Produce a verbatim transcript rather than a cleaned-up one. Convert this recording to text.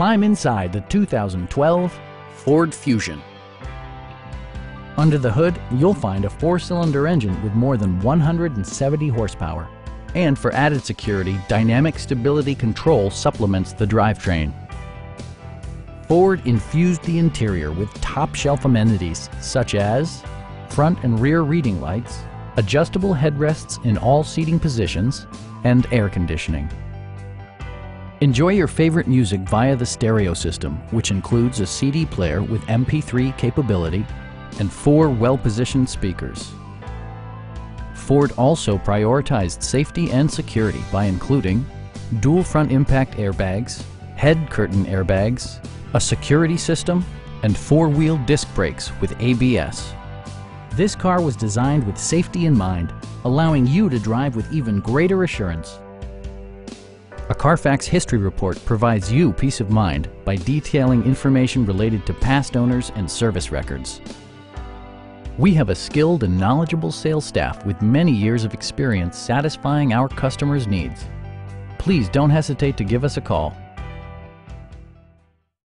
Climb inside the two thousand twelve Ford Fusion. Under the hood, you'll find a four-cylinder engine with more than one hundred seventy horsepower. And for added security, Dynamic Stability Control supplements the drivetrain. Ford infused the interior with top-shelf amenities such as front and rear reading lights, adjustable headrests in all seating positions, and air conditioning. Enjoy your favorite music via the stereo system, which includes a C D player with M P three capability and four well-positioned speakers. Ford also prioritized safety and security by including dual front impact airbags, head curtain airbags, a security system, and four-wheel disc brakes with A B S. This car was designed with safety in mind, allowing you to drive with even greater assurance. A Carfax history report provides you peace of mind by detailing information related to past owners and service records. We have a skilled and knowledgeable sales staff with many years of experience satisfying our customers' needs. Please don't hesitate to give us a call.